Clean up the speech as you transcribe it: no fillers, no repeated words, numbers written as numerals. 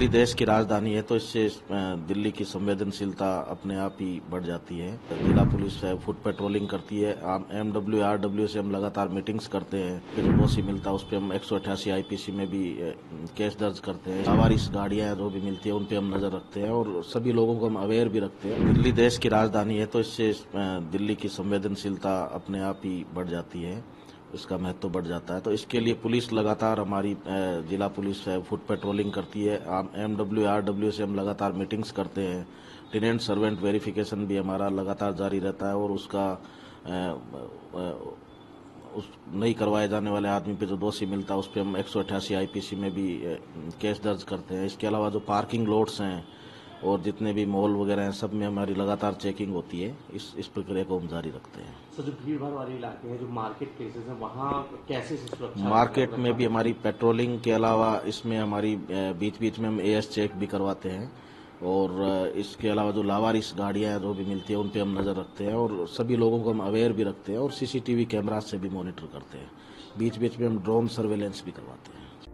दिल्ली देश की राजधानी है तो इससे दिल्ली की संवेदनशीलता अपने आप ही बढ़ जाती है। जिला पुलिस फुट पेट्रोलिंग करती है। एमडब्ल्यूआरडब्ल्यू से हम लगातार मीटिंग्स करते हैं, फिर बोसी मिलता है उस पर हम 188 आईपीसी में भी केस दर्ज करते हैं। आवारिश गाड़ियाँ जो भी मिलती है उन पर हम नजर रखते हैं और सभी लोगों को हम अवेयर भी रखते हैं। दिल्ली देश की राजधानी है तो इससे दिल्ली की संवेदनशीलता अपने आप ही बढ़ जाती है, उसका महत्व बढ़ जाता है। तो इसके लिए पुलिस लगातार हमारी जिला पुलिस फुट पेट्रोलिंग करती है। एमडब्ल्यूआरडब्ल्यू से हम लगातार मीटिंग्स करते हैं। टेनेट सर्वेंट वेरिफिकेशन भी हमारा लगातार जारी रहता है और उसका उस नहीं करवाए जाने वाले आदमी पे जो दोषी मिलता है उस पर हम 188 आईपीसी में भी केस दर्ज करते हैं। इसके अलावा जो पार्किंग लॉट्स हैं और जितने भी मॉल वगैरह हैं सब में हमारी लगातार चेकिंग होती है। इस प्रक्रिया को हम जारी रखते हैं। तो जो भीड़ भाड़ वाले इलाके हैं, जो मार्केट प्लेसेस हैं, वहाँ कैसे सुरक्षा? मार्केट में भी हमारी पेट्रोलिंग के अलावा इसमें हमारी बीच में हम AS चेक भी करवाते हैं और इसके अलावा जो लावारिस गाड़ियाँ जो भी मिलती है उन पर हम नज़र रखते हैं और सभी लोगों को हम अवेयर भी रखते हैं और CCTV कैमरा से भी मॉनिटर करते हैं। बीच में हम ड्रोन सर्वेलेंस भी करवाते हैं।